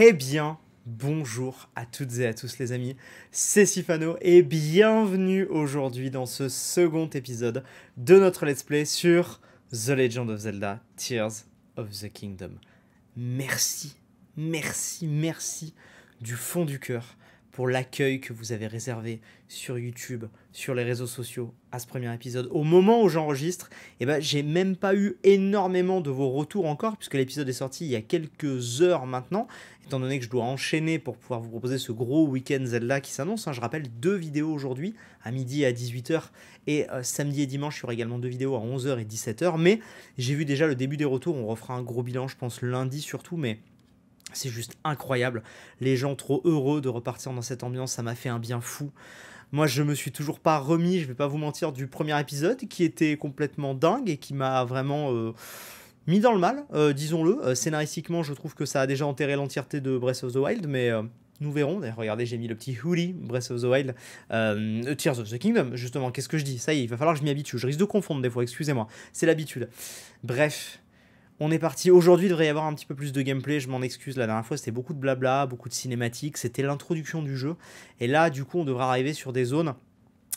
Eh bien, bonjour à toutes et à tous les amis, c'est Siphano et bienvenue aujourd'hui dans ce second épisode de notre let's play sur The Legend of Zelda Tears of the Kingdom. Merci du fond du cœur pour l'accueil que vous avez réservé sur YouTube, sur les réseaux sociaux à ce premier épisode. Au moment où j'enregistre, j'ai même pas eu énormément de vos retours encore, puisque l'épisode est sorti il y a quelques heures maintenant, étant donné que je dois enchaîner pour pouvoir vous proposer ce gros week-end Zelda qui s'annonce. Je rappelle 2 vidéos aujourd'hui, à midi et à 18h, et samedi et dimanche, il y aura également 2 vidéos à 11h et 17h, mais j'ai vu déjà le début des retours. On refera un gros bilan, je pense, lundi surtout, mais... c'est juste incroyable, les gens trop heureux de repartir dans cette ambiance, ça m'a fait un bien fou. Moi je me suis toujours pas remis, je vais pas vous mentir, du premier épisode qui était complètement dingue et qui m'a vraiment mis dans le mal, disons-le. Scénaristiquement je trouve que ça a déjà enterré l'entièreté de Breath of the Wild, mais nous verrons. D'ailleurs regardez, j'ai mis le petit hoodie Breath of the Wild, Tears of the Kingdom justement, qu'est-ce que je dis? Ça y est, il va falloir que je m'y habitue, je risque de confondre des fois, excusez-moi, c'est l'habitude. Bref... on est parti. Aujourd'hui, il devrait y avoir un petit peu plus de gameplay, je m'en excuse, la dernière fois c'était beaucoup de blabla, beaucoup de cinématiques, c'était l'introduction du jeu, et là du coup on devra arriver sur des zones,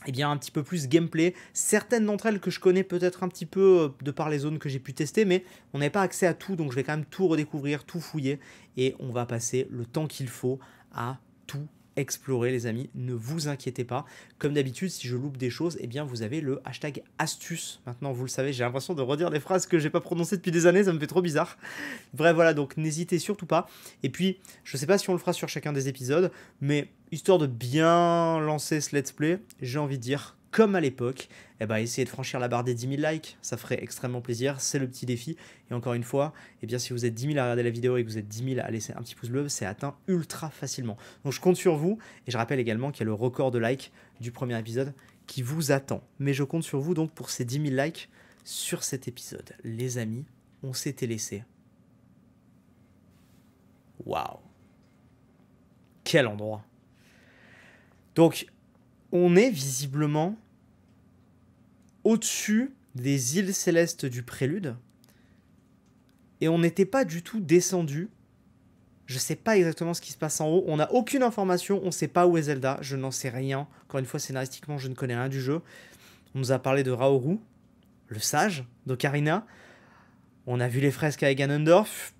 eh bien un petit peu plus gameplay, certaines d'entre elles que je connais peut-être un petit peu de par les zones que j'ai pu tester, mais on n'avait pas accès à tout, donc je vais quand même tout redécouvrir, tout fouiller, et on va passer le temps qu'il faut à tout explorer les amis, ne vous inquiétez pas. Comme d'habitude, si je loupe des choses, eh bien vous avez le hashtag astuce. Maintenant, vous le savez, j'ai l'impression de redire des phrases que j'ai pas prononcées depuis des années, ça me fait trop bizarre. Bref, voilà, donc n'hésitez surtout pas. Et puis, je sais pas si on le fera sur chacun des épisodes, mais histoire de bien lancer ce let's play, j'ai envie de dire, comme à l'époque, essayez de franchir la barre des 10 000 likes, ça ferait extrêmement plaisir, c'est le petit défi. Et encore une fois, si vous êtes 10 000 à regarder la vidéo et que vous êtes 10 000 à laisser un petit pouce bleu, c'est atteint ultra facilement. Donc je compte sur vous, et je rappelle également qu'il y a le record de likes du premier épisode qui vous attend. Mais je compte sur vous donc pour ces 10 000 likes sur cet épisode. Les amis, on s'était laissé. Waouh! Quel endroit! Donc... on est visiblement au-dessus des îles célestes du prélude et on n'était pas du tout descendu. Je sais pas exactement ce qui se passe en haut, on n'a aucune information, on sait pas où est Zelda, je n'en sais rien. Encore une fois, scénaristiquement, je ne connais rien du jeu. On nous a parlé de Rauru, le sage d'Ocarina. On a vu les fresques avec Ganondorf.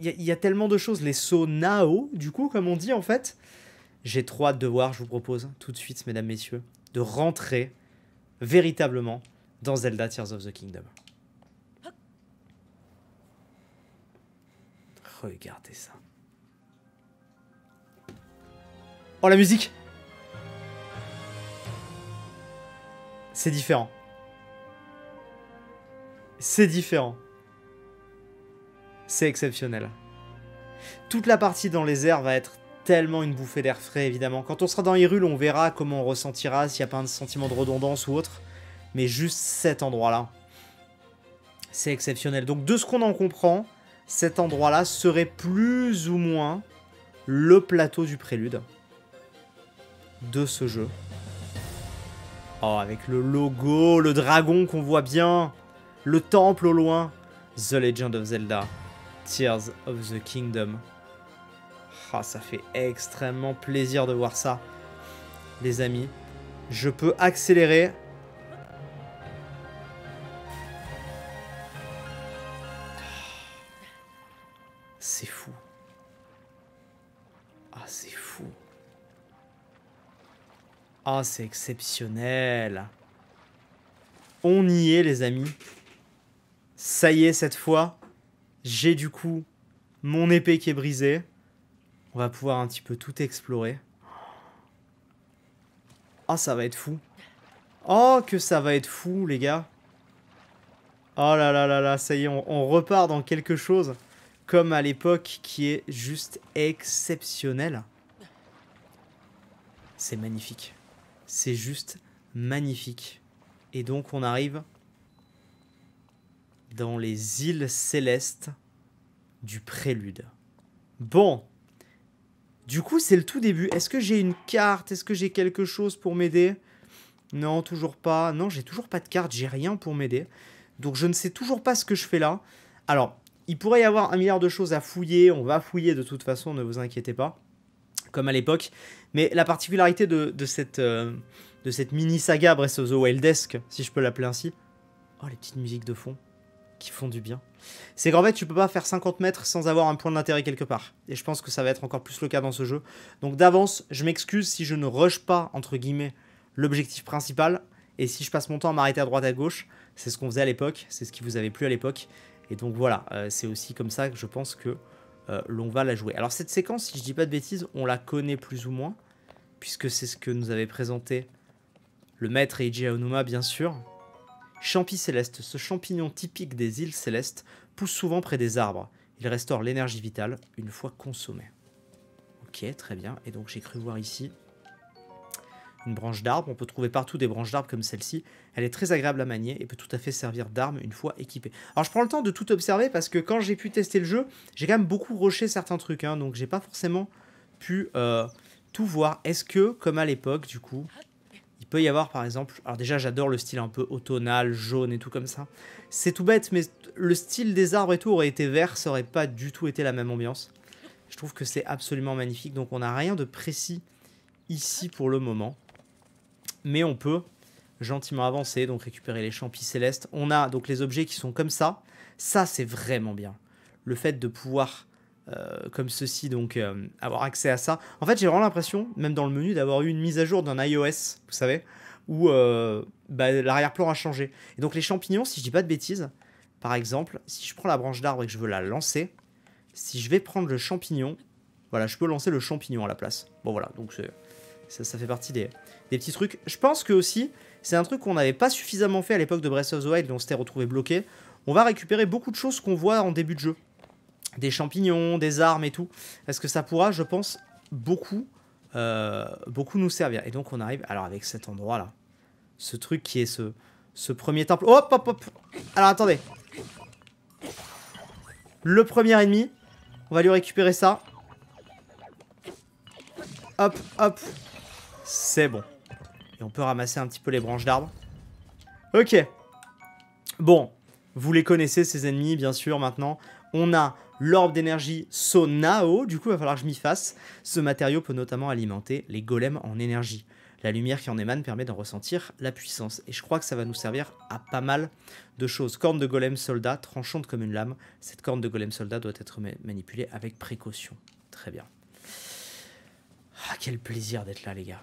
Il y a tellement de choses, les Sonau, du coup, comme on dit en fait. J'ai trop hâte de voir, je vous propose tout de suite, mesdames, messieurs, de rentrer véritablement dans Zelda Tears of the Kingdom. Regardez ça. Oh, la musique! C'est différent. C'est différent. C'est exceptionnel. Toute la partie dans les airs va être... tellement une bouffée d'air frais, évidemment. Quand on sera dans Hyrule, on verra comment on ressentira, s'il n'y a pas un sentiment de redondance ou autre. Mais juste cet endroit-là, c'est exceptionnel. Donc de ce qu'on en comprend, cet endroit-là serait plus ou moins le plateau du prélude de ce jeu. Oh, avec le logo, le dragon qu'on voit bien, le temple au loin. The Legend of Zelda, Tears of the Kingdom. Ah, ça fait extrêmement plaisir de voir ça. Les amis, je peux accélérer. C'est fou. Ah, c'est fou. Ah, c'est exceptionnel. On y est, les amis. Ça y est, cette fois, j'ai du coup mon épée qui est brisée. On va pouvoir un petit peu tout explorer. Oh, ça va être fou. Oh, que ça va être fou, les gars. Oh là là là là, ça y est, on repart dans quelque chose comme à l'époque qui est juste exceptionnel. C'est magnifique. C'est juste magnifique. Et donc, on arrive dans les îles célestes du prélude. Bon. Du coup, c'est le tout début. Est-ce que j'ai une carte? Est-ce que j'ai quelque chose pour m'aider? Non, toujours pas. Non, j'ai toujours pas de carte. J'ai rien pour m'aider. Donc, je ne sais toujours pas ce que je fais là. Alors, Il pourrait y avoir un milliard de choses à fouiller, on va fouiller de toute façon, ne vous inquiétez pas, comme à l'époque. Mais la particularité de cette mini-saga Breath of the Wildesque, si je peux l'appeler ainsi, oh les petites musiques de fond qui font du bien, c'est qu'en fait tu peux pas faire 50 mètres sans avoir un point d'intérêt quelque part. Et je pense que ça va être encore plus le cas dans ce jeu. Donc d'avance, je m'excuse si je ne rush pas, entre guillemets, l'objectif principal, et si je passe mon temps à m'arrêter à droite à gauche, c'est ce qu'on faisait à l'époque, c'est ce qui vous avait plu à l'époque. Et donc voilà, c'est aussi comme ça que je pense que l'on va la jouer. Alors cette séquence, si je dis pas de bêtises, on la connaît plus ou moins, puisque c'est ce que nous avait présenté le maître Eiji Aonuma, bien sûr. Champi-Céleste, ce champignon typique des îles célestes, pousse souvent près des arbres. Il restaure l'énergie vitale une fois consommé. Ok, très bien. Et donc j'ai cru voir ici une branche d'arbre. On peut trouver partout des branches d'arbre comme celle-ci. Elle est très agréable à manier et peut tout à fait servir d'arme une fois équipée. Alors je prends le temps de tout observer parce que quand j'ai pu tester le jeu, j'ai quand même beaucoup rushé certains trucs, hein, donc j'ai pas forcément pu tout voir. Est-ce que, comme à l'époque, du coup... Il peut y avoir par exemple, alors déjà j'adore le style un peu automnal, jaune et tout comme ça. C'est tout bête, mais le style des arbres et tout aurait été vert, ça aurait pas du tout été la même ambiance. Je trouve que c'est absolument magnifique, donc on n'a rien de précis ici pour le moment. Mais on peut gentiment avancer, donc récupérer les champis célestes. On a donc les objets qui sont comme ça, c'est vraiment bien. Le fait de pouvoir, comme ceci, donc avoir accès à ça. En fait, j'ai vraiment l'impression, même dans le menu, d'avoir eu une mise à jour d'un iOS, vous savez, où l'arrière-plan a changé. Et donc les champignons, si je dis pas de bêtises, par exemple, si je prends la branche d'arbre et que je veux la lancer, si je vais prendre le champignon, voilà, je peux lancer le champignon à la place. Bon voilà, donc ça fait partie des petits trucs. Je pense que aussi, c'est un truc qu'on n'avait pas suffisamment fait à l'époque de Breath of the Wild, et on s'était retrouvé bloqué. On va récupérer beaucoup de choses qu'on voit en début de jeu. Des champignons, des armes et tout, parce que ça pourra, je pense, beaucoup nous servir. Et donc on arrive, alors avec cet endroit là, ce truc qui est ce premier temple. Hop hop hop. Alors attendez, le premier ennemi, on va lui récupérer ça. Hop hop, c'est bon. Et on peut ramasser un petit peu les branches d'arbres. Ok. Bon, vous les connaissez ces ennemis bien sûr maintenant. On a l'orbe d'énergie Sonau, du coup il va falloir que je m'y fasse. Ce matériau peut notamment alimenter les golems en énergie. La lumière qui en émane permet d'en ressentir la puissance. Et je crois que ça va nous servir à pas mal de choses. Corne de golem soldat, tranchante comme une lame. Cette corne de golem soldat doit être manipulée avec précaution. Très bien. Ah, quel plaisir d'être là les gars.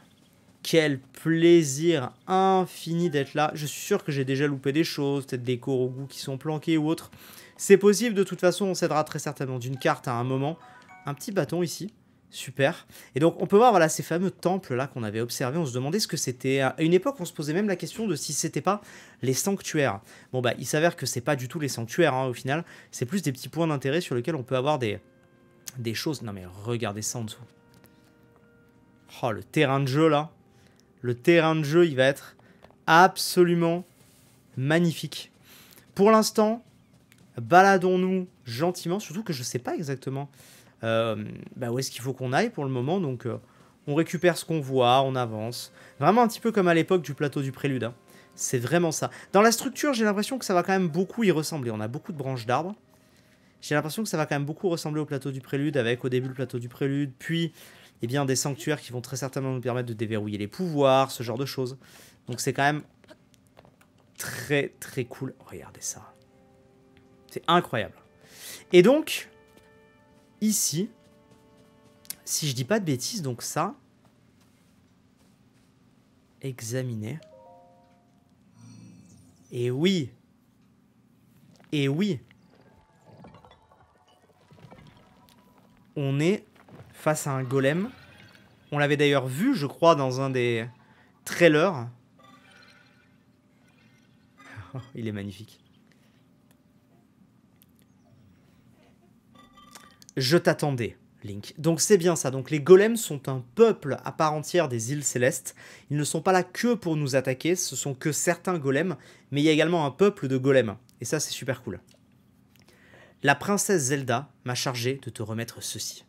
Quel plaisir infini d'être là. Je suis sûr que j'ai déjà loupé des choses, peut-être des Korogu qui sont planqués ou autres. C'est possible, de toute façon, on s'aidera très certainement d'une carte à un moment. Un petit bâton ici, super. Et donc, on peut voir voilà, ces fameux temples-là qu'on avait observés. On se demandait ce que c'était. À une époque, on se posait même la question de si c'était pas les sanctuaires. Bon, bah, il s'avère que c'est pas du tout les sanctuaires, hein, au final. C'est plus des petits points d'intérêt sur lesquels on peut avoir des choses. Non, mais regardez ça en dessous. Oh, le terrain de jeu, là. Le terrain de jeu, il va être absolument magnifique. Pour l'instant... baladons-nous gentiment, surtout que je ne sais pas exactement où est-ce qu'il faut qu'on aille pour le moment. Donc on récupère ce qu'on voit, on avance. Vraiment un petit peu comme à l'époque du plateau du prélude, hein. C'est vraiment ça. Dans la structure, j'ai l'impression que ça va quand même beaucoup y ressembler. On a beaucoup de branches d'arbres. J'ai l'impression que ça va quand même beaucoup ressembler au plateau du prélude, avec au début le plateau du prélude, puis eh bien, des sanctuaires qui vont très certainement nous permettre de déverrouiller les pouvoirs, ce genre de choses. Donc c'est quand même très très cool. Regardez ça. C'est incroyable. Et donc, ici, si je dis pas de bêtises, donc ça, examiner. Et oui. Et oui. On est face à un golem. On l'avait d'ailleurs vu, je crois, dans un des trailers. Oh, il est magnifique. Je t'attendais, Link. Donc c'est bien ça. Donc les golems sont un peuple à part entière des îles célestes. Ils ne sont pas là que pour nous attaquer, ce sont que certains golems, mais il y a également un peuple de golems. Et ça, c'est super cool. La princesse Zelda m'a chargé de te remettre ceci.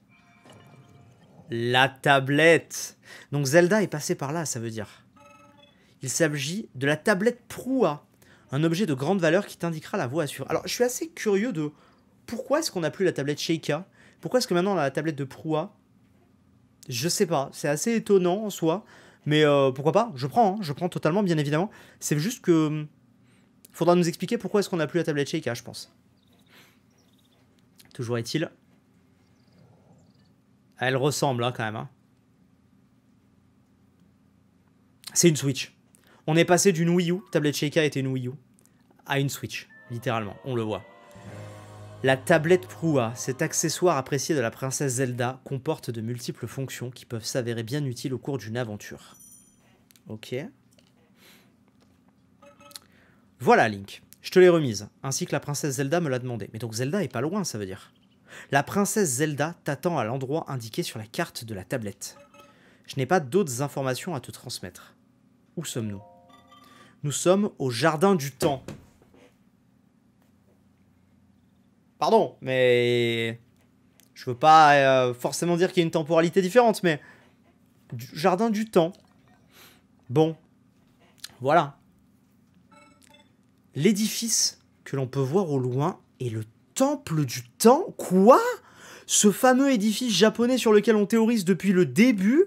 La tablette. Donc Zelda est passée par là, ça veut dire. Il s'agit de la tablette Proua, un objet de grande valeur qui t'indiquera la voie à suivre. Alors, je suis assez curieux de pourquoi est-ce qu'on n'a plus la tablette Sheikah? Pourquoi est-ce que maintenant on a la tablette de Proua? Je sais pas, c'est assez étonnant en soi, mais pourquoi pas, je prends totalement, bien évidemment. C'est juste que faudra nous expliquer pourquoi est-ce qu'on n'a plus la tablette Sheikah, je pense. Toujours est-il. Elle ressemble hein, quand même. Hein. C'est une Switch. On est passé d'une Wii U, tablette Sheikah était une Wii U, à une Switch, littéralement, on le voit. La tablette Proua, cet accessoire apprécié de la princesse Zelda, comporte de multiples fonctions qui peuvent s'avérer bien utiles au cours d'une aventure. Ok. Voilà Link, je te l'ai remise, ainsi que la princesse Zelda me l'a demandé. Mais donc Zelda est pas loin, ça veut dire. La princesse Zelda t'attend à l'endroit indiqué sur la carte de la tablette. Je n'ai pas d'autres informations à te transmettre. Où sommes-nous? Nous sommes au jardin du temps. Pardon, mais je veux pas forcément dire qu'il y a une temporalité différente, mais du jardin du temps. Bon, voilà. L'édifice que l'on peut voir au loin est le temple du temps. Quoi? Ce fameux édifice japonais sur lequel on théorise depuis le début,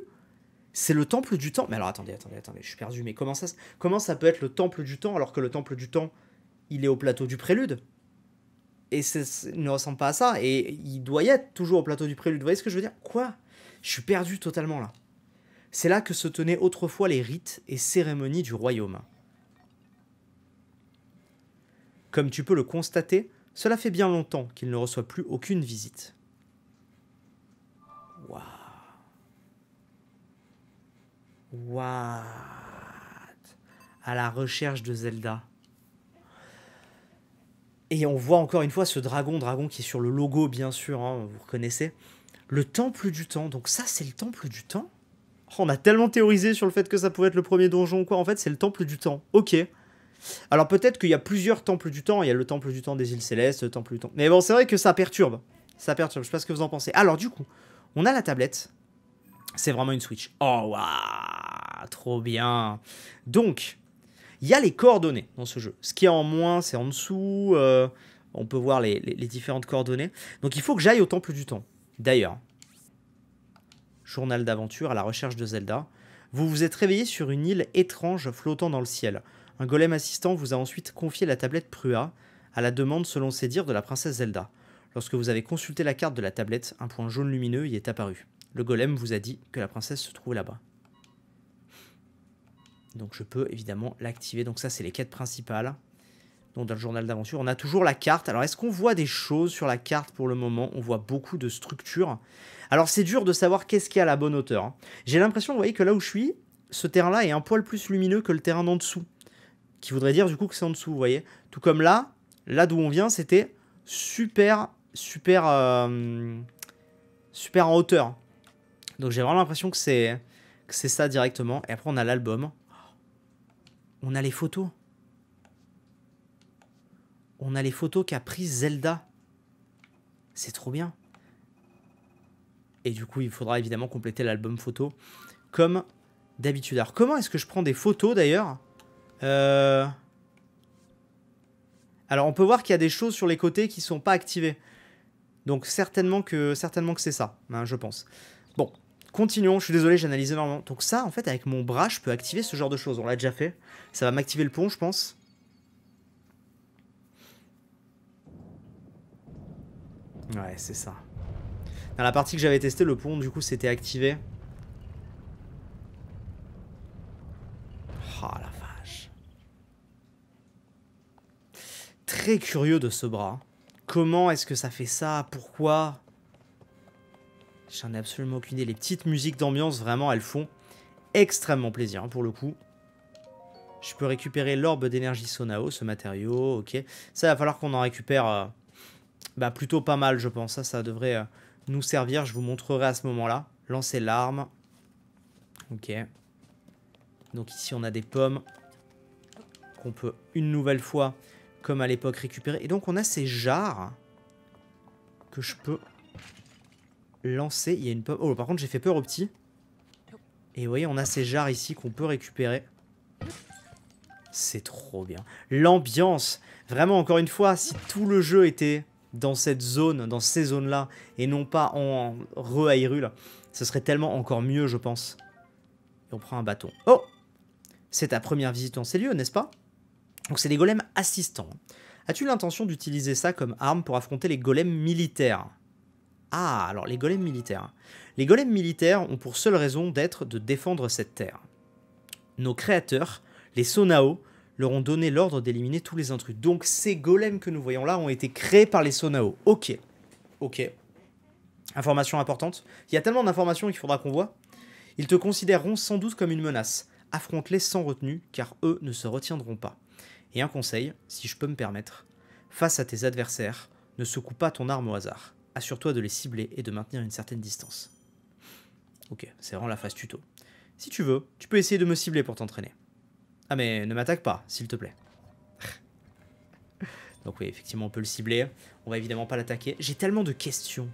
c'est le temple du temps. Mais alors attendez, attendez, attendez, je suis perdu. Mais comment ça peut être le temple du temps alors que le temple du temps, il est au plateau du prélude? Et ça ne ressemble pas à ça, et il doit y être toujours au plateau du prélude, vous voyez ce que je veux dire? Quoi? Je suis perdu totalement là. C'est là que se tenaient autrefois les rites et cérémonies du royaume. Comme tu peux le constater, cela fait bien longtemps qu'il ne reçoit plus aucune visite. Waouh. What? À la recherche de Zelda. Et on voit encore une fois ce dragon qui est sur le logo, bien sûr, hein, vous reconnaissez. Le temple du temps, donc ça c'est le temple du temps. Oh, on a tellement théorisé sur le fait que ça pouvait être le premier donjon, quoi. En fait, c'est le temple du temps, ok. Alors peut-être qu'il y a plusieurs temples du temps, il y a le temple du temps des îles célestes, le temple du temps... Mais bon, c'est vrai que ça perturbe, je sais pas ce que vous en pensez. Alors du coup, on a la tablette, c'est vraiment une Switch. Oh, waouh, trop bien. Donc... il y a les coordonnées dans ce jeu. Ce qui est en moins, c'est en dessous. On peut voir les différentes coordonnées. Donc il faut que j'aille au temple du temps. D'ailleurs, journal d'aventure à la recherche de Zelda. Vous vous êtes réveillé sur une île étrange flottant dans le ciel. Un golem assistant vous a ensuite confié la tablette Purah à la demande, selon ses dires, de la princesse Zelda. Lorsque vous avez consulté la carte de la tablette, un point jaune lumineux y est apparu. Le golem vous a dit que la princesse se trouvait là-bas. Donc je peux évidemment l'activer. Donc ça c'est les quêtes principales. Donc dans le journal d'aventure, on a toujours la carte. Alors est-ce qu'on voit des choses sur la carte pour le moment? On voit beaucoup de structures. Alors c'est dur de savoir qu'est-ce qu'il y a à la bonne hauteur. J'ai l'impression, vous voyez, que là où je suis, ce terrain-là est un poil plus lumineux que le terrain d'en dessous. Qui voudrait dire du coup que c'est en dessous, vous voyez. Tout comme là, là d'où on vient, c'était super en hauteur. Donc j'ai vraiment l'impression que c'est ça directement. Et après on a l'album, on a les photos, qu'a prises Zelda. C'est trop bien. Et du coup il faudra évidemment compléter l'album photo comme d'habitude. Alors comment est-ce que je prends des photos d'ailleurs? Alors on peut voir qu'il y a des choses sur les côtés qui sont pas activées, donc certainement que c'est ça, hein, je pense. Bon, continuons, je suis désolé, j'analyse énormément. Donc ça, en fait, avec mon bras, je peux activer ce genre de choses. On l'a déjà fait. Ça va m'activer le pont, je pense. Ouais, c'est ça. Dans la partie que j'avais testée, le pont, du coup, s'était activé. Oh, la vache. Très curieux de ce bras. Comment est-ce que ça fait ça? Pourquoi ? J'en ai absolument aucune idée. Les petites musiques d'ambiance, vraiment, elles font extrêmement plaisir, hein, pour le coup. Je peux récupérer l'orbe d'énergie Sonau, ce matériau, ok. Ça, il va falloir qu'on en récupère plutôt pas mal, je pense. Ça devrait nous servir, je vous montrerai à ce moment-là. Lancer l'arme. Ok. Donc ici, on a des pommes qu'on peut, une nouvelle fois, comme à l'époque, récupérer. Et donc, on a ces jarres que je peux... lancer, il y a une pomme. Oh, par contre, j'ai fait peur au petit. Et vous voyez, on a ces jarres ici qu'on peut récupérer. C'est trop bien. L'ambiance. Vraiment, encore une fois, si tout le jeu était dans cette zone, dans ces zones-là, et non pas en re-Hyrule, ce serait tellement encore mieux, je pense. Et on prend un bâton. Oh! C'est ta première visite en ces lieux, n'est-ce pas? Donc c'est des golems assistants. As-tu l'intention d'utiliser ça comme arme pour affronter les golems militaires? Ah, alors les golems militaires. Les golems militaires ont pour seule raison d'être de défendre cette terre. Nos créateurs, les Sonau, leur ont donné l'ordre d'éliminer tous les intrus. Donc ces golems que nous voyons là ont été créés par les Sonau. Ok, ok. Information importante. Il y a tellement d'informations qu'il faudra qu'on voit. Ils te considéreront sans doute comme une menace. Affronte-les sans retenue, car eux ne se retiendront pas. Et un conseil, si je peux me permettre, face à tes adversaires, ne secoue pas ton arme au hasard. Assure-toi de les cibler et de maintenir une certaine distance. Ok, c'est vraiment la phase tuto. Si tu veux, tu peux essayer de me cibler pour t'entraîner. Ah mais ne m'attaque pas, s'il te plaît. Donc oui, effectivement, on peut le cibler. On va évidemment pas l'attaquer. J'ai tellement de questions.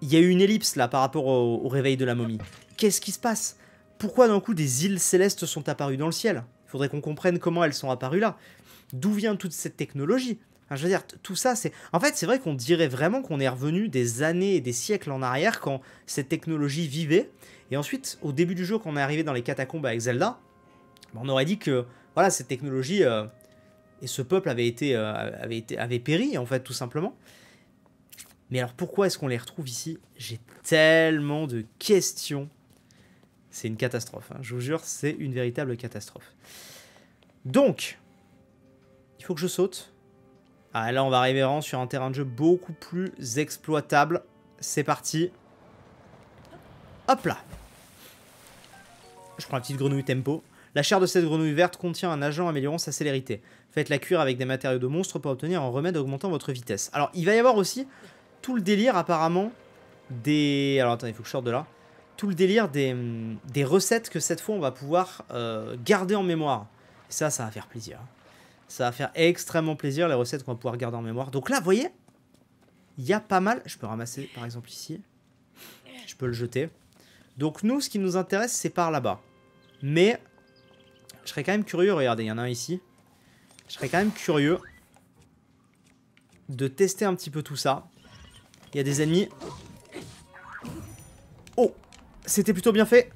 Il y a eu une ellipse là par rapport au réveil de la momie. Qu'est-ce qui se passe? Pourquoi d'un coup des îles célestes sont apparues dans le ciel? Il faudrait qu'on comprenne comment elles sont apparues là. D'où vient toute cette technologie? Enfin, je veux dire, tout ça, c'est... En fait, c'est vrai qu'on dirait vraiment qu'on est revenu des années et des siècles en arrière quand cette technologie vivait. Et ensuite, au début du jeu, quand on est arrivé dans les catacombes avec Zelda, on aurait dit que voilà, cette technologie et ce peuple avaient péri, en fait, tout simplement. Mais alors, pourquoi est-ce qu'on les retrouve ici? J'ai tellement de questions. C'est une catastrophe, hein, je vous jure, c'est une véritable catastrophe. Donc, il faut que je saute. Ah, là, on va arriver vraiment sur un terrain de jeu beaucoup plus exploitable. C'est parti. Hop là. Je prends la petite grenouille tempo. La chair de cette grenouille verte contient un agent améliorant sa célérité. Faites-la cuire avec des matériaux de monstre pour obtenir un remède augmentant votre vitesse. Alors, il va y avoir aussi tout le délire, apparemment, des... Alors, attendez, il faut que je sorte de là. Tout le délire des recettes que cette fois, on va pouvoir garder en mémoire. Et ça, ça va faire plaisir. Ça va faire extrêmement plaisir, les recettes qu'on va pouvoir garder en mémoire. Donc là, vous voyez, il y a pas mal... Je peux ramasser, par exemple, ici. Je peux le jeter. Donc nous, ce qui nous intéresse, c'est par là-bas. Mais je serais quand même curieux... Regardez, il y en a un ici. Je serais quand même curieux de tester un petit peu tout ça. Il y a des ennemis. Oh, c'était plutôt bien fait.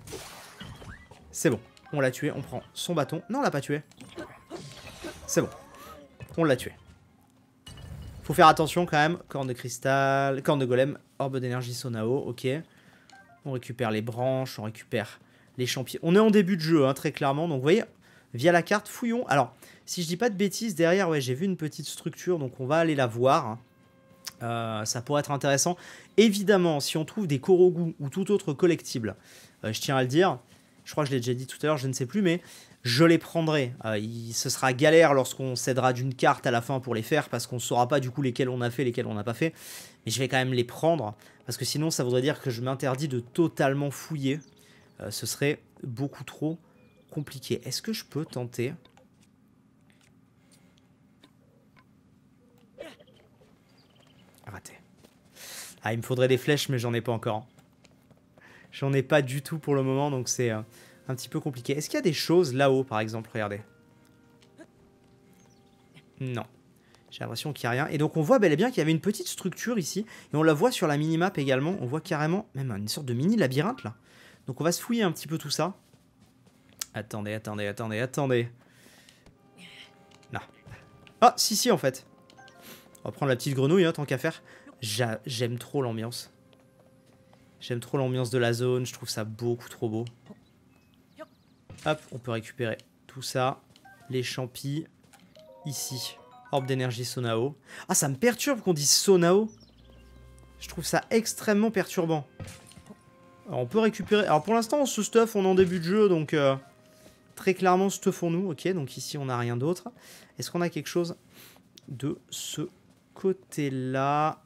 C'est bon, on l'a tué. On prend son bâton. Non, on l'a pas tué. C'est bon, on l'a tué. Faut faire attention quand même. Corne de cristal, corne de golem, orbe d'énergie Sonau, ok. On récupère les branches, on récupère les champignons. On est en début de jeu, hein, très clairement. Donc vous voyez, via la carte, fouillons. Alors, si je dis pas de bêtises, derrière, ouais, j'ai vu une petite structure, donc on va aller la voir. Ça pourrait être intéressant. Évidemment, si on trouve des Korogu ou tout autre collectible, je tiens à le dire, je crois que je l'ai déjà dit tout à l'heure, je ne sais plus, mais... Je les prendrai. Ce sera galère lorsqu'on cédera d'une carte à la fin pour les faire parce qu'on ne saura pas du coup lesquels on a fait, lesquels on n'a pas fait. Mais je vais quand même les prendre parce que sinon ça voudrait dire que je m'interdis de totalement fouiller. Ce serait beaucoup trop compliqué. Est-ce que je peux tenter? Raté. Ah, il me faudrait des flèches mais j'en ai pas encore. J'en ai pas du tout pour le moment donc c'est... un petit peu compliqué. Est-ce qu'il y a des choses là-haut, par exemple? Regardez. Non. J'ai l'impression qu'il n'y a rien. Et donc, on voit bel et bien qu'il y avait une petite structure ici. Et on la voit sur la minimap également. On voit carrément même une sorte de mini-labyrinthe, là. Donc, on va se fouiller un petit peu tout ça. Attendez, attendez, attendez, attendez. Non. Ah, si, si, en fait. On va prendre la petite grenouille, hein, tant qu'à faire. J'aime trop l'ambiance. J'aime trop l'ambiance de la zone. Je trouve ça beaucoup trop beau. Hop, on peut récupérer tout ça. Les champis. Ici. Orbe d'énergie Sonau. Ah, ça me perturbe qu'on dise Sonau. Je trouve ça extrêmement perturbant. Alors, on peut récupérer... Alors, pour l'instant, ce stuff, on est en début de jeu, donc... très clairement, stuffons-nous. Ok, donc ici, on n'a rien d'autre. Est-ce qu'on a quelque chose de ce côté-là?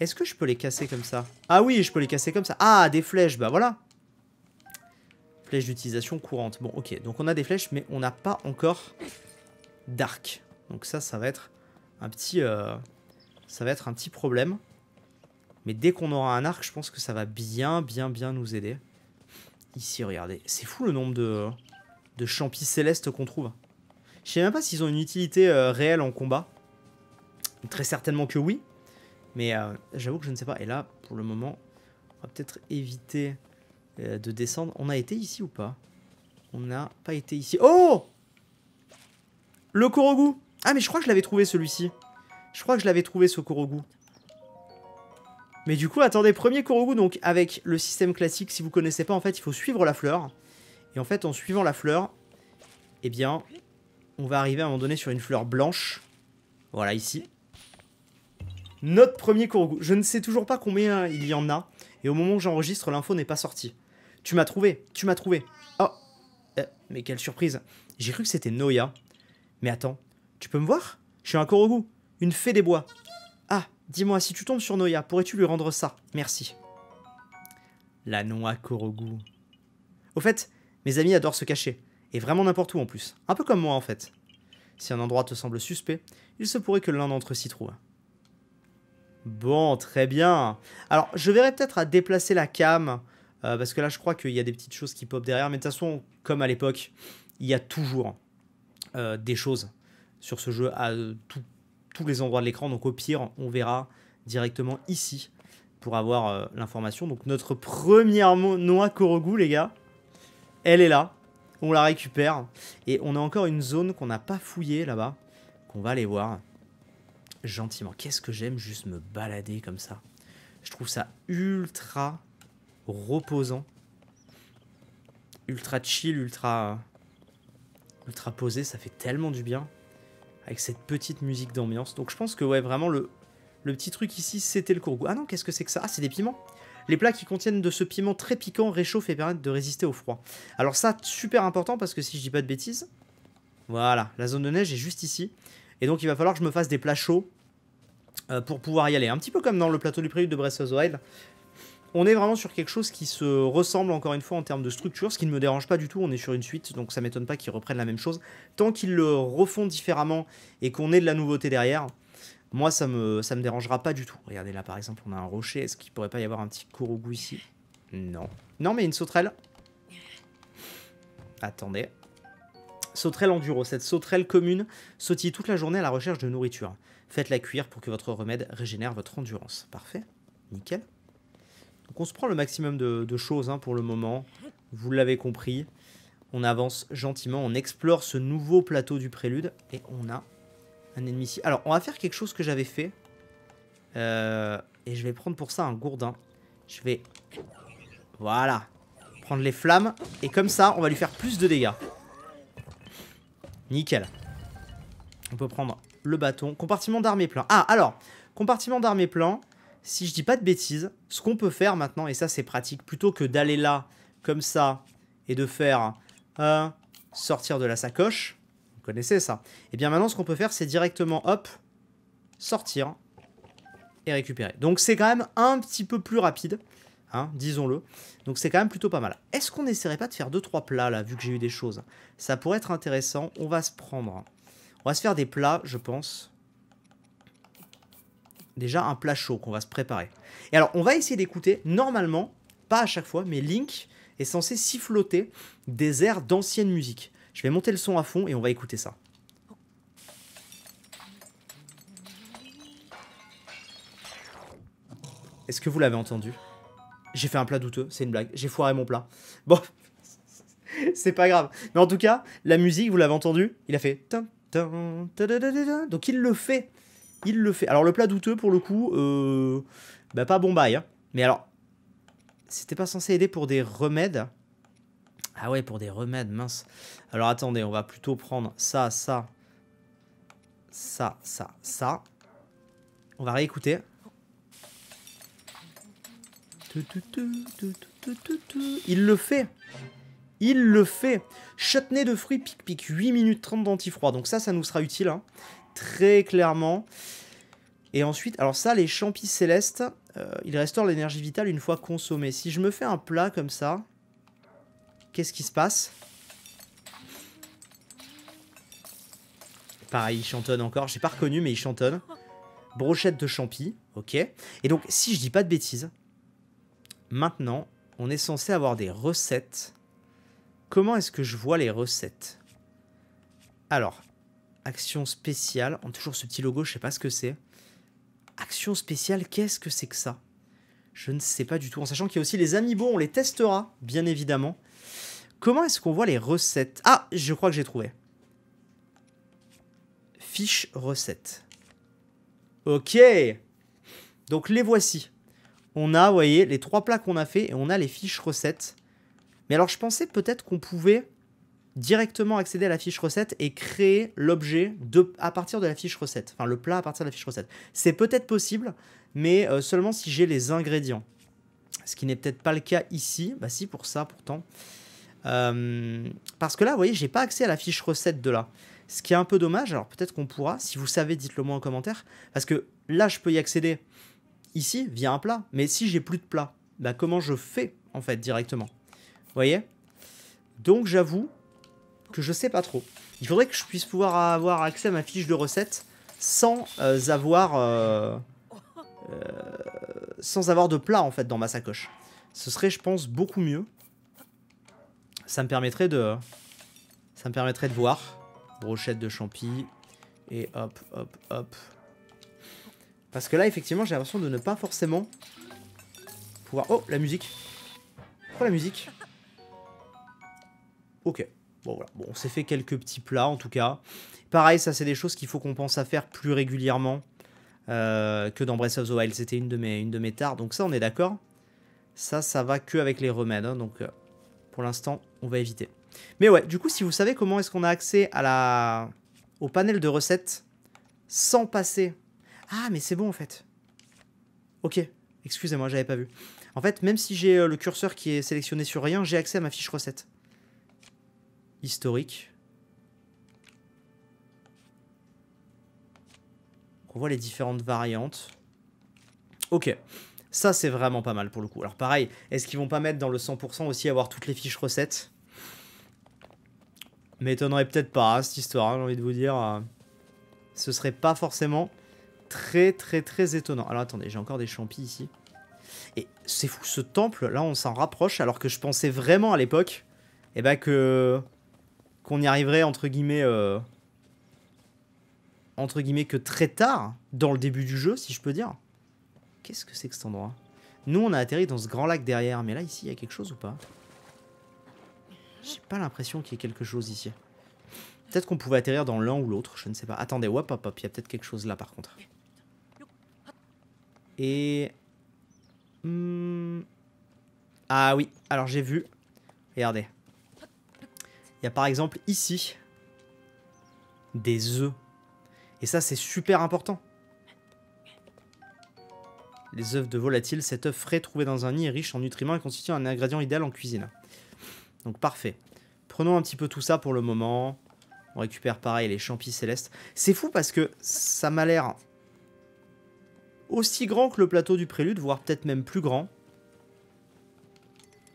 Est-ce que je peux les casser comme ça? Ah oui, je peux les casser comme ça. Ah, des flèches, bah voilà. Flèches d'utilisation courante. Bon, ok. Donc, on a des flèches, mais on n'a pas encore d'arc. Donc, ça, ça va être un petit... ça va être un petit problème. Mais dès qu'on aura un arc, je pense que ça va bien nous aider. Ici, regardez. C'est fou le nombre de Champi-Céleste qu'on trouve. Je sais même pas s'ils ont une utilité réelle en combat. Très certainement que oui. Mais j'avoue que je ne sais pas. Et là, pour le moment, on va peut-être éviter de descendre. On a été ici ou pas? On n'a pas été ici. Oh! Le Korogu! Ah, mais je crois que je l'avais trouvé celui-ci. Je crois que je l'avais trouvé ce Korogu. Mais du coup, attendez, premier Korogu, donc avec le système classique, si vous connaissez pas, en fait, il faut suivre la fleur. Et en fait, en suivant la fleur, eh bien, on va arriver à un moment donné sur une fleur blanche. Voilà, ici. Notre premier Korogu. Je ne sais toujours pas combien il y en a. Et au moment où j'enregistre, l'info n'est pas sortie. Tu m'as trouvé, tu m'as trouvé. Oh, mais quelle surprise. J'ai cru que c'était Noya. Mais attends, tu peux me voir? Je suis un Korogu, une fée des bois. Dis-moi, si tu tombes sur Noya, pourrais-tu lui rendre ça? Merci. La noix Korogu. Au fait, mes amis adorent se cacher. Et vraiment n'importe où en plus. Un peu comme moi en fait. Si un endroit te semble suspect, il se pourrait que l'un d'entre eux s'y trouve. Bon, très bien. Alors, je verrai peut-être à déplacer la cam. Parce que là, je crois qu'il y a des petites choses qui popent derrière. Mais de toute façon, comme à l'époque, il y a toujours des choses sur ce jeu à tous les endroits de l'écran, donc au pire on verra directement ici pour avoir l'information. Donc notre première noix Korogu, les gars, elle est là, on la récupère et on a encore une zone qu'on n'a pas fouillée là-bas, qu'on va aller voir gentiment. Qu'est-ce que j'aime juste me balader comme ça, je trouve ça ultra reposant, ultra chill, ultra posé, ça fait tellement du bien. Avec cette petite musique d'ambiance. Donc je pense que ouais, vraiment le petit truc ici, c'était le Korogu. Ah non, qu'est-ce que c'est que ça? Ah, c'est des piments. Les plats qui contiennent de ce piment très piquant réchauffent et permettent de résister au froid. Alors ça, super important parce que si je dis pas de bêtises, voilà, la zone de neige est juste ici. Et donc il va falloir que je me fasse des plats chauds pour pouvoir y aller. Un petit peu comme dans le plateau du prélude de Breath of the Wild. On est vraiment sur quelque chose qui se ressemble encore une fois en termes de structure, ce qui ne me dérange pas du tout, on est sur une suite, donc ça ne m'étonne pas qu'ils reprennent la même chose. Tant qu'ils le refont différemment et qu'on ait de la nouveauté derrière, moi ça me dérangera pas du tout. Regardez là par exemple, on a un rocher, est-ce qu'il ne pourrait pas y avoir un petit Korogu ici? Non. Non mais une sauterelle. Attendez. Sauterelle enduro, cette sauterelle commune sautille toute la journée à la recherche de nourriture. Faites-la cuire pour que votre remède régénère votre endurance. Parfait, nickel. Donc on se prend le maximum de choses hein, pour le moment, vous l'avez compris. On avance gentiment, on explore ce nouveau plateau du prélude et on a un ennemi ici. Alors on va faire quelque chose que j'avais fait et je vais prendre pour ça un gourdin. Je vais, voilà, prendre les flammes et comme ça on va lui faire plus de dégâts. Nickel. On peut prendre le bâton, compartiment d'armée plein. Ah alors, compartiment d'armée plein. Si je dis pas de bêtises, ce qu'on peut faire maintenant, et ça c'est pratique, plutôt que d'aller là, comme ça, et de faire sortir de la sacoche, vous connaissez ça, et bien maintenant ce qu'on peut faire c'est directement, hop, sortir et récupérer. Donc c'est quand même un petit peu plus rapide, hein, disons-le, donc c'est quand même plutôt pas mal. Est-ce qu'on n'essaierait pas de faire 2-3 plats là, vu que j'ai eu des choses? Ça pourrait être intéressant, on va se faire des plats je pense. Déjà un plat chaud qu'on va se préparer. Et alors on va essayer d'écouter, normalement, pas à chaque fois, mais Link est censé siffloter des airs d'ancienne musique. Je vais monter le son à fond et on va écouter ça. Est-ce que vous l'avez entendu? J'ai fait un plat douteux, c'est une blague, j'ai foiré mon plat. Bon, c'est pas grave. Mais en tout cas, la musique, vous l'avez entendu? Il a fait... Donc il le fait. Il le fait. Alors le plat douteux pour le coup, bah pas bon bail. Hein. Mais alors, c'était pas censé aider pour des remèdes? Ah ouais, pour des remèdes, mince. Alors attendez, on va plutôt prendre ça, ça, ça, ça, ça. On va réécouter. Il le fait. Il le fait. Chutney de fruits pic-pic, 8 minutes 30 d'antifroid. Donc ça nous sera utile. Hein. Très clairement. Et ensuite, alors ça, les Champi-Céleste, ils restaurent l'énergie vitale une fois consommée. Si je me fais un plat comme ça, qu'est-ce qui se passe? Pareil, ils chantonnent encore. J'ai pas reconnu, mais ils chantonnent. Brochette de champi, ok. Et donc, si je dis pas de bêtises, maintenant, on est censé avoir des recettes. Comment est-ce que je vois les recettes? Alors... Action spéciale, on a toujours ce petit logo, je sais pas ce que c'est. action spéciale, qu'est-ce que c'est que ça? Je ne sais pas du tout, en sachant qu'il y a aussi les amiibo, on les testera, bien évidemment. Comment est-ce qu'on voit les recettes? Ah, je crois que j'ai trouvé. Fiche recette. Ok. Donc les voici. On a, vous voyez, les trois plats qu'on a fait et on a les fiches recettes. Mais alors je pensais peut-être qu'on pouvait directement accéder à la fiche recette et créer l'objet à partir de la fiche recette. Enfin, le plat à partir de la fiche recette. C'est peut-être possible, mais seulement si j'ai les ingrédients. Ce qui n'est peut-être pas le cas ici. Bah si, pour ça, pourtant. Parce que là, vous voyez, j'ai pas accès à la fiche recette de là. Ce qui est un peu dommage, alors peut-être qu'on pourra, si vous savez, dites-le moi en commentaire, parce que là, je peux y accéder ici, via un plat, mais si j'ai plus de plat, bah comment je fais, en fait, directement? Vous voyez? Donc, j'avoue que je sais pas trop. Il faudrait que je puisse pouvoir avoir accès à ma fiche de recette sans avoir de plat, en fait, dans ma sacoche. Ce serait, je pense, beaucoup mieux. Ça me permettrait de voir. Brochette de champi. Et hop, hop, hop. Parce que là, effectivement, j'ai l'impression de ne pas forcément pouvoir... Oh, la musique. Pourquoi la musique? Ok. Bon, voilà. Bon, on s'est fait quelques petits plats, en tout cas. Pareil, ça, c'est des choses qu'il faut qu'on pense à faire plus régulièrement que dans Breath of the Wild. C'était une de mes tares. Donc ça, on est d'accord. Ça va que avec les remèdes. Hein, donc... pour l'instant, on va éviter. Mais ouais, du coup, si vous savez comment est-ce qu'on a accès à au panel de recettes sans passer... Ah, mais c'est bon, en fait. Ok, excusez-moi, j'avais pas vu. En fait, même si j'ai le curseur qui est sélectionné sur rien, j'ai accès à ma fiche recette. Historique. On voit les différentes variantes. Ok. Ça, c'est vraiment pas mal pour le coup. Alors pareil, est-ce qu'ils vont pas mettre dans le 100% aussi avoir toutes les fiches recettes? M'étonnerait peut-être pas, hein, cette histoire, hein, j'ai envie de vous dire. Ce serait pas forcément très très très étonnant. Alors attendez, j'ai encore des champis ici. Et c'est fou, ce temple, là on s'en rapproche, alors que je pensais vraiment à l'époque, eh ben qu'on y arriverait entre guillemets que très tard, dans le début du jeu, si je peux dire. Qu'est-ce que c'est que cet endroit? Nous, on a atterri dans ce grand lac derrière, mais là, ici, il y a quelque chose ou pas? J'ai pas l'impression qu'il y ait quelque chose ici. Peut-être qu'on pouvait atterrir dans l'un ou l'autre, je ne sais pas. Attendez, hop, hop, hop, il y a peut-être quelque chose là, par contre. Et... Ah oui, alors j'ai vu. Regardez. Il y a par exemple, ici, des œufs. Et ça, c'est super important. Les œufs de volatile, cet œuf frais trouvé dans un nid est riche en nutriments et constitue un ingrédient idéal en cuisine. Donc parfait. Prenons un petit peu tout ça pour le moment. On récupère pareil les Champi-Céleste. C'est fou parce que ça m'a l'air aussi grand que le plateau du prélude, voire peut-être même plus grand.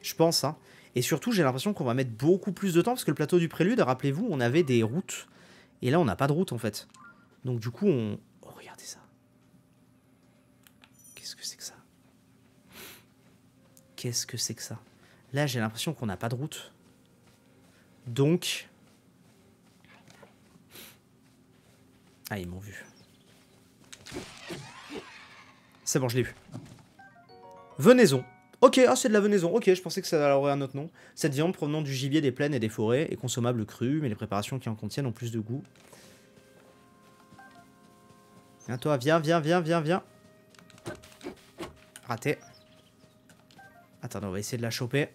Je pense, hein. Et surtout, j'ai l'impression qu'on va mettre beaucoup plus de temps parce que le plateau du prélude, rappelez-vous, on avait des routes. Et là, on n'a pas de route en fait. Donc du coup, on... Oh, regardez ça. Qu'est-ce que c'est que ça? Qu'est-ce que c'est que ça? Là, j'ai l'impression qu'on n'a pas de route. Donc... Ah, ils m'ont vu. C'est bon, je l'ai vu. Venaison. Ok, ah, c'est de la venaison. Ok, je pensais que ça aurait un autre nom. Cette viande provenant du gibier des plaines et des forêts est consommable crue, mais les préparations qui en contiennent ont plus de goût. Viens, toi, viens, viens, viens, viens, viens. Raté. Attendez, on va essayer de la choper.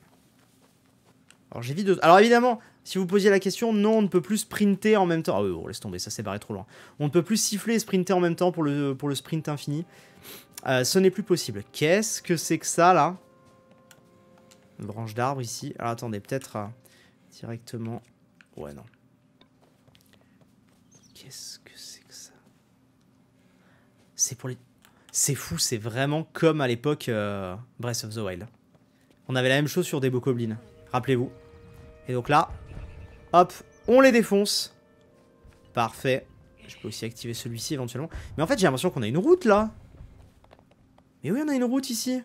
Alors j'évite de... Alors évidemment, si vous posiez la question, non, on ne peut plus sprinter en même temps. Ah oui, on laisse tomber, ça s'est barré trop loin. On ne peut plus siffler et sprinter en même temps pour le sprint infini. Ce n'est plus possible. Qu'est-ce que c'est que ça, là? Une branche d'arbre ici. Alors attendez, peut-être directement... Ouais, non. Qu'est-ce que c'est que ça? C'est pour les... C'est fou, c'est vraiment comme à l'époque Breath of the Wild. On avait la même chose sur des bokoblins, rappelez-vous. Et donc là, hop, on les défonce. Parfait. Je peux aussi activer celui-ci éventuellement. Mais en fait, j'ai l'impression qu'on a une route là. Mais oui, on a une route ici.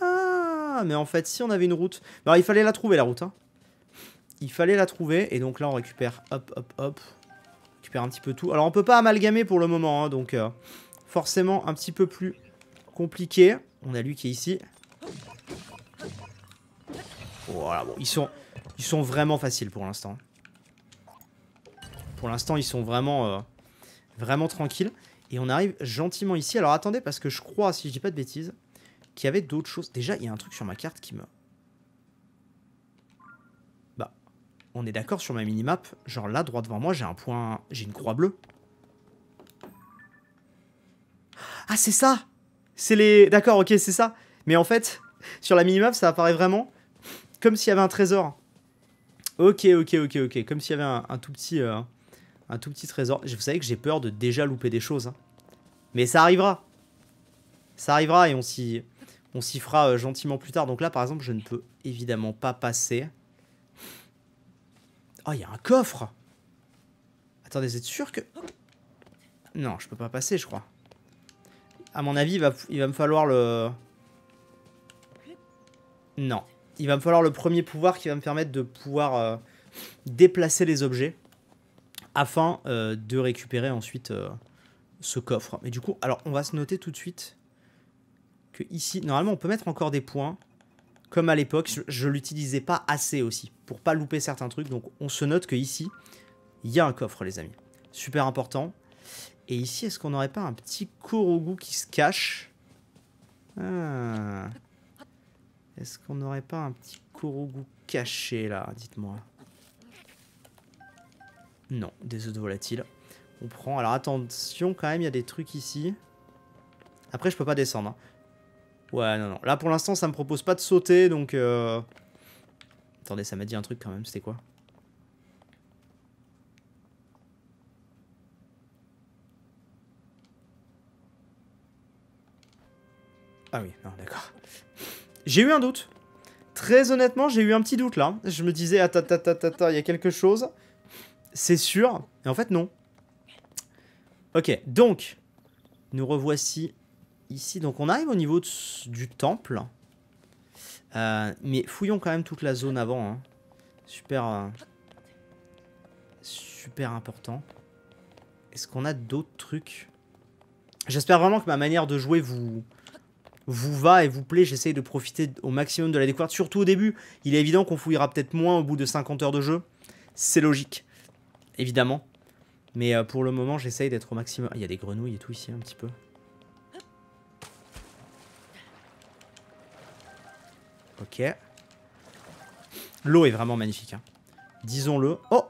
Ah, mais en fait, si on avait une route... Alors, il fallait la trouver la route. Hein. Il fallait la trouver. Et donc là, on récupère, hop, hop, hop. On récupère un petit peu tout. Alors, on peut pas amalgamer pour le moment, hein, donc... forcément un petit peu plus compliqué. On a lui qui est ici. Voilà, bon, ils sont vraiment faciles pour l'instant. Pour l'instant, ils sont vraiment, vraiment tranquilles. Et on arrive gentiment ici. Alors attendez, parce que je crois, si je dis pas de bêtises, qu'il y avait d'autres choses. Déjà, il y a un truc sur ma carte qui me... Bah, on est d'accord sur ma minimap. Genre là, droit devant moi, j'ai un point... J'ai une croix bleue. Ah, c'est ça! C'est les... D'accord, ok, c'est ça. Mais en fait, sur la minimap, ça apparaît vraiment comme s'il y avait un trésor. Ok, ok, ok, ok. Comme s'il y avait un tout petit trésor. Vous savez que j'ai peur de déjà louper des choses. Hein. Mais ça arrivera. Ça arrivera et on s'y fera gentiment plus tard. Donc là, par exemple, je ne peux évidemment pas passer. Oh, il y a un coffre. Attendez, vous êtes sûr que... Non, je peux pas passer, je crois. À mon avis, il va me falloir le... Non. Il va me falloir le premier pouvoir qui va me permettre de pouvoir déplacer les objets afin de récupérer ensuite ce coffre. Mais du coup, alors on va se noter tout de suite que ici, normalement, on peut mettre encore des points. Comme à l'époque, je l'utilisais pas assez aussi pour pas louper certains trucs. Donc on se note que ici, il y a un coffre, les amis. Super important. Et ici, est-ce qu'on n'aurait pas un petit Korogu qui se cache? Ah. Est-ce qu'on n'aurait pas un petit Korogu caché, là? Dites-moi. Non, des œufs de volatile. On prend... Alors, attention, quand même, il y a des trucs ici. Après, je peux pas descendre. Hein. Ouais, non, non. Là, pour l'instant, ça me propose pas de sauter, donc... Attendez, ça m'a dit un truc, quand même. C'était quoi? Ah oui, non, d'accord. J'ai eu un doute. Très honnêtement, j'ai eu un petit doute, là. Je me disais, attends, il y a quelque chose. C'est sûr. Et en fait, non. Ok, donc, nous revoici ici. Donc, on arrive au niveau du temple. Mais fouillons quand même toute la zone avant. Hein. Super, super important. Est-ce qu'on a d'autres trucs? J'espère vraiment que ma manière de jouer vous va et vous plaît. J'essaye de profiter au maximum de la découverte, surtout au début. Il est évident qu'on fouillera peut-être moins au bout de 50 heures de jeu. C'est logique, évidemment. Mais pour le moment, j'essaye d'être au maximum. Ah, il y a des grenouilles et tout ici, un petit peu. Ok. L'eau est vraiment magnifique, hein. Disons-le. Oh!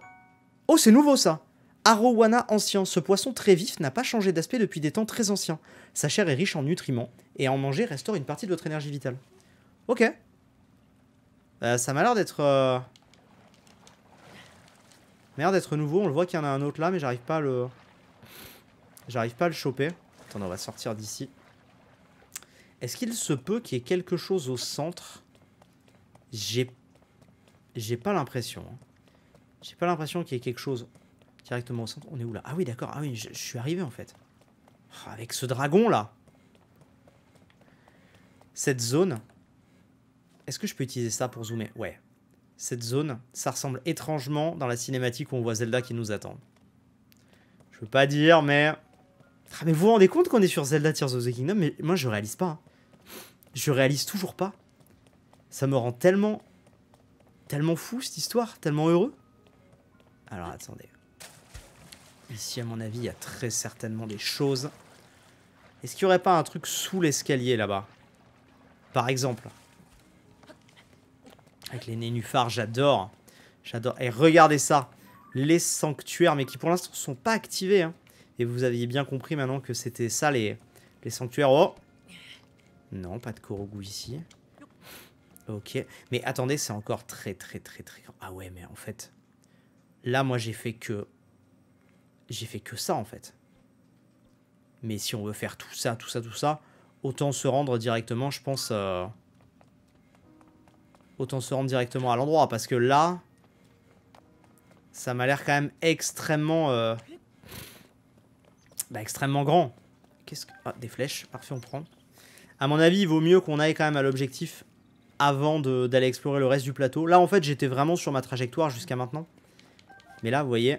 Oh, c'est nouveau, ça! Arowana ancien. Ce poisson très vif n'a pas changé d'aspect depuis des temps très anciens. Sa chair est riche en nutriments et en manger restaure une partie de votre énergie vitale. Ok. Ça m'a l'air d'être... Merde, d'être nouveau. On le voit qu'il y en a un autre là, mais j'arrive pas à le... J'arrive pas à le choper. Attendez, on va sortir d'ici. Est-ce qu'il se peut qu'il y ait quelque chose au centre? J'ai pas l'impression. J'ai pas l'impression qu'il y ait quelque chose... Directement au centre, on est où là? Ah oui, d'accord, ah oui, je suis arrivé en fait. Oh, avec ce dragon là. Cette zone. Est-ce que je peux utiliser ça pour zoomer? Ouais. Cette zone, ça ressemble étrangement dans la cinématique où on voit Zelda qui nous attend. Je veux pas dire, mais... Ah, mais vous vous rendez compte qu'on est sur Zelda Tears of the Kingdom? Mais moi je réalise pas. Hein. Je réalise toujours pas. Ça me rend tellement... Tellement fou cette histoire, tellement heureux. Alors attendez... Ici, à mon avis, il y a très certainement des choses. Est-ce qu'il n'y aurait pas un truc sous l'escalier, là-bas? Par exemple. Avec les nénuphars, j'adore. J'adore. Et regardez ça. Les sanctuaires, mais qui pour l'instant ne sont pas activés. Hein. Et vous aviez bien compris maintenant que c'était ça, les sanctuaires. Oh! Non, pas de Korogu ici. Ok. Mais attendez, c'est encore très grand. Ah ouais, mais en fait... Là, moi, j'ai fait que ça en fait. Mais si on veut faire tout ça, autant se rendre directement, je pense... Autant se rendre directement à l'endroit, parce que là... Ça m'a l'air quand même extrêmement... Bah, extrêmement grand. Qu'est-ce que... Ah, des flèches, parfait, on prend. À mon avis, il vaut mieux qu'on aille quand même à l'objectif avant d'aller explorer le reste du plateau. Là, en fait, j'étais vraiment sur ma trajectoire jusqu'à maintenant. Mais là, vous voyez...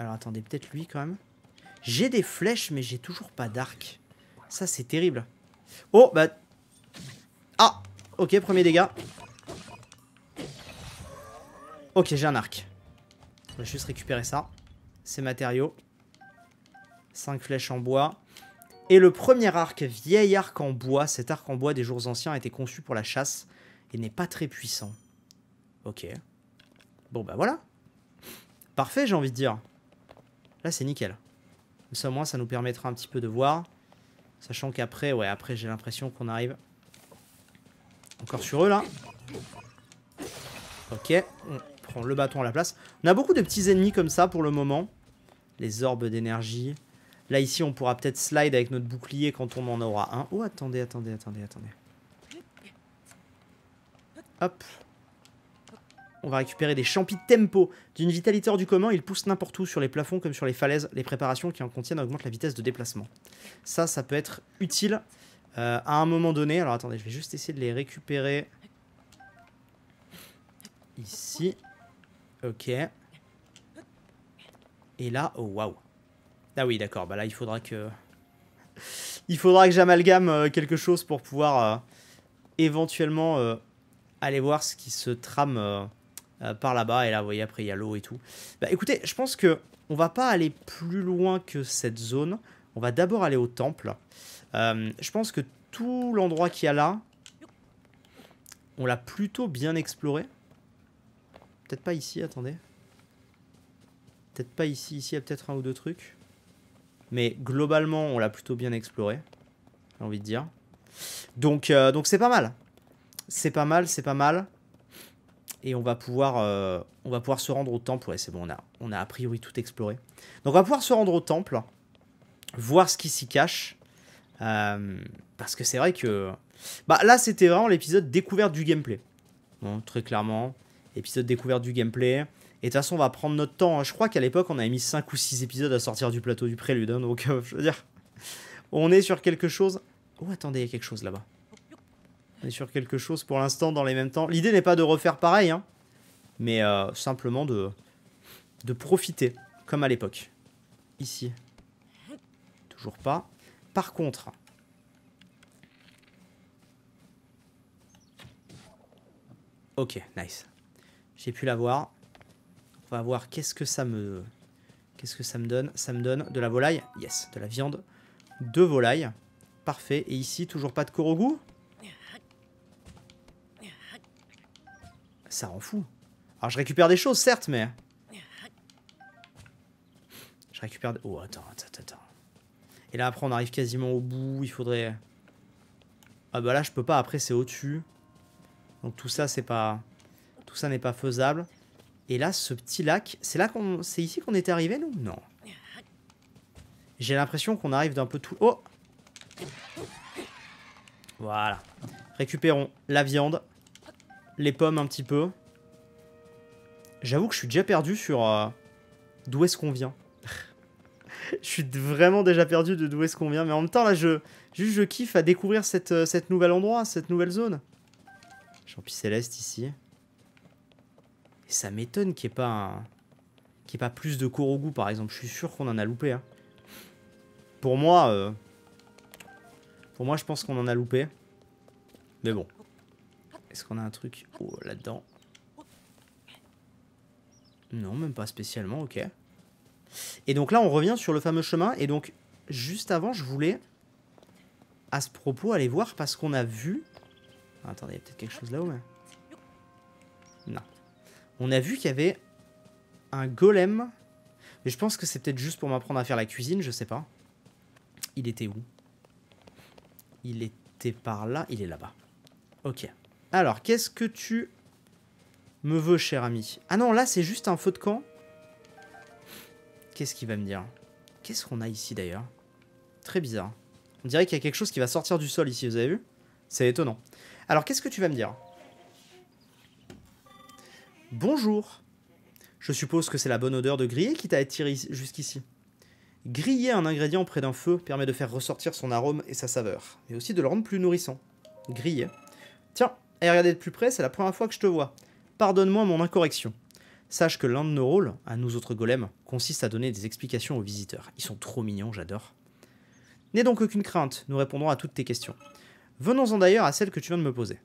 Alors attendez, peut-être lui quand même. J'ai des flèches mais j'ai toujours pas d'arc. Ça, c'est terrible. Oh, bah... Ah, ok, premier dégât. Ok, j'ai un arc. On va juste récupérer ça. Ces matériaux. 5 flèches en bois. Et le premier arc, vieil arc en bois. Cet arc en bois des jours anciens a été conçu pour la chasse. Il n'est pas très puissant. Ok. Bon, bah voilà. Parfait, j'ai envie de dire. Là, c'est nickel. Comme ça, au moins, ça nous permettra un petit peu de voir. Sachant qu'après, ouais, après, j'ai l'impression qu'on arrive... Encore sur eux, là. Ok, on prend le bâton à la place. On a beaucoup de petits ennemis comme ça, pour le moment. Les orbes d'énergie. Là, ici, on pourra peut-être slide avec notre bouclier quand on en aura un. Oh, attendez, attendez, attendez, attendez. Hop. On va récupérer des champis de tempo. D'une vitalité hors du commun, ils poussent n'importe où sur les plafonds comme sur les falaises. Les préparations qui en contiennent augmentent la vitesse de déplacement. Ça, ça peut être utile à un moment donné. Alors attendez, je vais juste essayer de les récupérer. Ici. Ok. Et là, oh waouh. Ah oui, d'accord, bah là, il faudra que... Il faudra que j'amalgame quelque chose pour pouvoir éventuellement aller voir ce qui se trame... par là-bas, et là, vous voyez, après, il y a l'eau et tout. Bah, écoutez, je pense que on va pas aller plus loin que cette zone. On va d'abord aller au temple. Je pense que tout l'endroit qu'il y a là, on l'a plutôt bien exploré. Peut-être pas ici, attendez. Peut-être pas ici, ici, il y a peut-être un ou deux trucs. Mais globalement, on l'a plutôt bien exploré, j'ai envie de dire. Donc c'est pas mal. C'est pas mal, c'est pas mal. Et on va pouvoir se rendre au temple. Ouais, c'est bon, on a a priori tout exploré. Donc on va pouvoir se rendre au temple, voir ce qui s'y cache. Parce que c'est vrai que... Bah là, c'était vraiment l'épisode découverte du gameplay. Bon, très clairement, épisode découverte du gameplay. Et de toute façon, on va prendre notre temps. Je crois qu'à l'époque, on avait mis 5 ou 6 épisodes à sortir du plateau du prélude. Hein, donc, je veux dire, on est sur quelque chose... Oh, attendez, il y a quelque chose là-bas. On est sur quelque chose pour l'instant dans les mêmes temps. L'idée n'est pas de refaire pareil, hein, mais simplement de profiter, comme à l'époque. Ici. Toujours pas. Par contre... Ok, nice. J'ai pu la voir. On va voir qu'est-ce que ça me... Qu'est-ce que ça me donne? Ça me donne de la volaille. Yes, de la viande de volaille. Parfait. Et ici, toujours pas de Korogu. Ça rend fou. Alors je récupère des choses, certes, mais... Je récupère... Oh, attends, attends, attends. Et là, après, on arrive quasiment au bout. Il faudrait... Ah bah là, je peux pas. Après, c'est au-dessus. Donc tout ça, c'est pas... Tout ça n'est pas faisable. Et là, ce petit lac... C'est là qu'on... C'est ici qu'on était arrivé, nous? Non. J'ai l'impression qu'on arrive d'un peu tout... Oh! Voilà. Récupérons la viande. Les pommes un petit peu. J'avoue que je suis déjà perdu sur d'où est-ce qu'on vient. Je suis vraiment déjà perdu de d'où est-ce qu'on vient. Mais en même temps, là, je kiffe à découvrir cette nouvel endroit, cette nouvelle zone. Champi-Céleste ici. Et ça m'étonne qu'il n'y ait pas plus de Korogu, par exemple. Je suis sûr qu'on en a loupé. Hein. Pour moi, je pense qu'on en a loupé. Mais bon. Est-ce qu'on a un truc là-dedans? Non, même pas spécialement, ok. Et donc là, on revient sur le fameux chemin. Et donc, juste avant, je voulais, à ce propos, aller voir parce qu'on a vu... Ah, attendez, il y a peut-être quelque chose là-haut, mais... Non. On a vu qu'il y avait un golem. Mais je pense que c'est peut-être juste pour m'apprendre à faire la cuisine, je sais pas. Il était où? Il était par là, il est là-bas. Ok. Alors, qu'est-ce que tu me veux, cher ami? Ah non, là, c'est juste un feu de camp. Qu'est-ce qu'il va me dire? Qu'est-ce qu'on a ici, d'ailleurs? Très bizarre. On dirait qu'il y a quelque chose qui va sortir du sol ici, vous avez vu? C'est étonnant. Alors, qu'est-ce que tu vas me dire? Bonjour. Je suppose que c'est la bonne odeur de grillé qui t'a attiré jusqu'ici. Griller un ingrédient près d'un feu permet de faire ressortir son arôme et sa saveur, mais aussi de le rendre plus nourrissant. Griller. Tiens. Et regardez de plus près, c'est la première fois que je te vois. Pardonne-moi mon incorrection. Sache que l'un de nos rôles, à nous autres golems, consiste à donner des explications aux visiteurs. Ils sont trop mignons, j'adore. N'aie donc aucune crainte, nous répondrons à toutes tes questions. Venons-en d'ailleurs à celle que tu viens de me poser.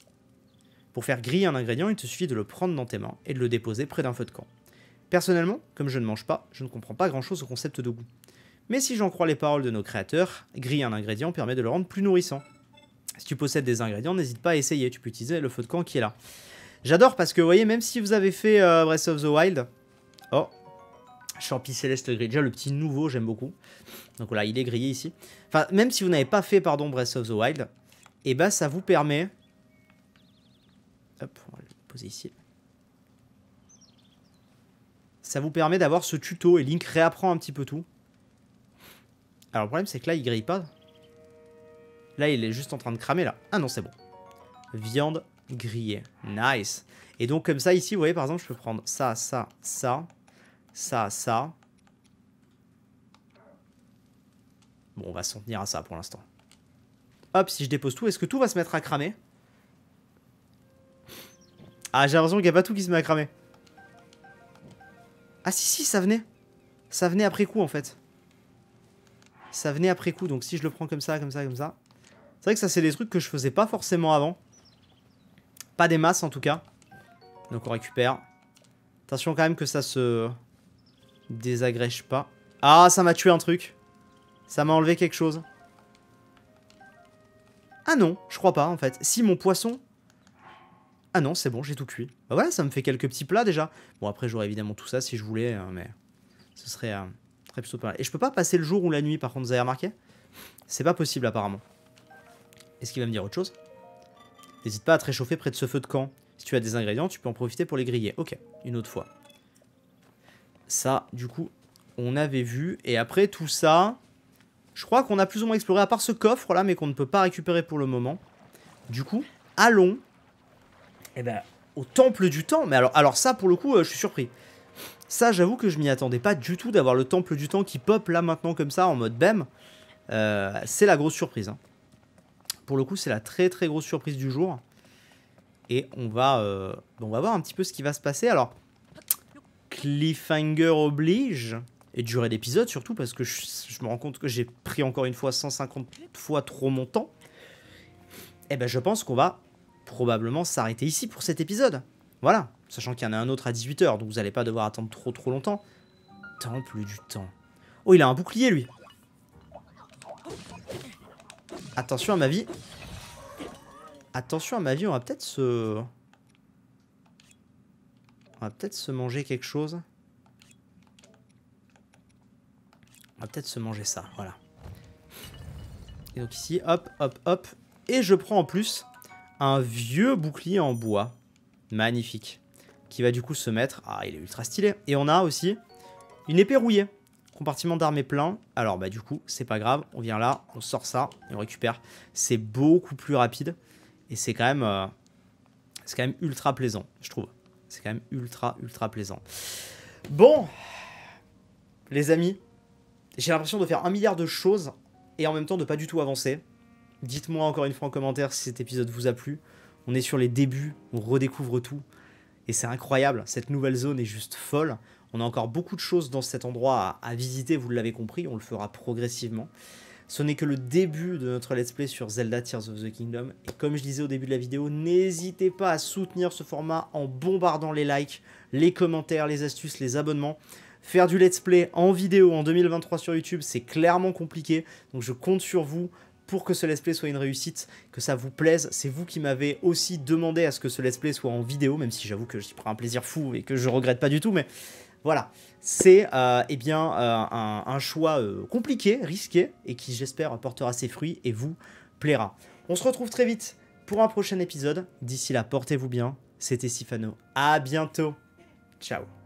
Pour faire griller un ingrédient, il te suffit de le prendre dans tes mains et de le déposer près d'un feu de camp. Personnellement, comme je ne mange pas, je ne comprends pas grand-chose au concept de goût. Mais si j'en crois les paroles de nos créateurs, griller un ingrédient permet de le rendre plus nourrissant. Si tu possèdes des ingrédients, n'hésite pas à essayer, tu peux utiliser le feu de camp qui est là. J'adore parce que, vous voyez, même si vous avez fait Breath of the Wild... Oh, Champi-Céleste grillé, déjà le petit nouveau, j'aime beaucoup. Donc voilà, il est grillé ici. Enfin, même si vous n'avez pas fait, pardon, Breath of the Wild, et bah ça vous permet... Hop, on va le poser ici. Ça vous permet d'avoir ce tuto et Link réapprend un petit peu tout. Alors le problème c'est que là il grille pas. Là il est juste en train de cramer là. Ah non c'est bon. Viande grillée. Nice. Et donc comme ça ici vous voyez par exemple je peux prendre ça, ça, ça, ça, ça. Bon on va s'en tenir à ça pour l'instant. Hop si je dépose tout, est-ce que tout va se mettre à cramer? Ah j'ai l'impression qu'il n'y a pas tout qui se met à cramer. Ah si si ça venait. Ça venait après coup en fait. Ça venait après coup, donc si je le prends comme ça, comme ça, comme ça... C'est vrai que ça, c'est des trucs que je faisais pas forcément avant. Pas des masses, en tout cas. Donc on récupère. Attention quand même que ça se... désagrège pas. Ah, ça m'a tué un truc. Ça m'a enlevé quelque chose. Ah non, je crois pas, en fait. Si, mon poisson... Ah non, c'est bon, j'ai tout cuit. Bah voilà, ça me fait quelques petits plats, déjà. Bon, après, j'aurais évidemment tout ça si je voulais, mais... ce serait... plutôt pas mal. Et je peux pas passer le jour ou la nuit par contre, vous avez remarqué? C'est pas possible apparemment. Est-ce qu'il va me dire autre chose? N'hésite pas à te réchauffer près de ce feu de camp. Si tu as des ingrédients, tu peux en profiter pour les griller. Ok, une autre fois. Ça, du coup, on avait vu. Et après tout ça, je crois qu'on a plus ou moins exploré à part ce coffre là, mais qu'on ne peut pas récupérer pour le moment. Du coup, allons eh ben, au temple du temps. Mais alors ça, pour le coup, je suis surpris. Ça, j'avoue que je m'y attendais pas du tout d'avoir le temple du temps qui pop là maintenant comme ça en mode BAM. C'est la grosse surprise. Hein. Pour le coup, c'est la très très grosse surprise du jour. Et on va voir un petit peu ce qui va se passer. Alors, cliffhanger oblige. Et durée d'épisode surtout parce que je me rends compte que j'ai pris encore une fois 150 fois trop mon temps. Et ben, je pense qu'on va probablement s'arrêter ici pour cet épisode. Voilà. Sachant qu'il y en a un autre à 18 h, donc vous n'allez pas devoir attendre trop trop longtemps. Temple du temps. Oh, il a un bouclier, lui. Attention à ma vie. Attention à ma vie, on va peut-être se... on va peut-être se manger quelque chose. On va peut-être se manger ça, voilà. Et donc ici, hop, hop, hop. Et je prends en plus un vieux bouclier en bois. Magnifique. Qui va du coup se mettre... Ah, il est ultra stylé. Et on a aussi une épée rouillée. Compartiment d'armée plein. Alors, bah du coup, c'est pas grave. On vient là, on sort ça et on récupère. C'est beaucoup plus rapide. Et c'est quand même... c'est quand même ultra plaisant, je trouve. C'est quand même ultra, ultra plaisant. Bon. Les amis, j'ai l'impression de faire un milliard de choses et en même temps de pas du tout avancer. Dites-moi encore une fois en commentaire si cet épisode vous a plu. On est sur les débuts, on redécouvre tout. Et c'est incroyable, cette nouvelle zone est juste folle. On a encore beaucoup de choses dans cet endroit à visiter, vous l'avez compris, on le fera progressivement. Ce n'est que le début de notre let's play sur Zelda Tears of the Kingdom. Et comme je disais au début de la vidéo, n'hésitez pas à soutenir ce format en bombardant les likes, les commentaires, les astuces, les abonnements. Faire du let's play en vidéo en 2023 sur YouTube, c'est clairement compliqué. Donc je compte sur vous. Pour que ce let's play soit une réussite, que ça vous plaise, c'est vous qui m'avez aussi demandé à ce que ce let's play soit en vidéo, même si j'avoue que j'y prends un plaisir fou et que je regrette pas du tout, mais voilà. C'est eh bien un choix compliqué, risqué, et qui j'espère portera ses fruits et vous plaira. On se retrouve très vite pour un prochain épisode. D'ici là, portez-vous bien, c'était Siphano, à bientôt, ciao.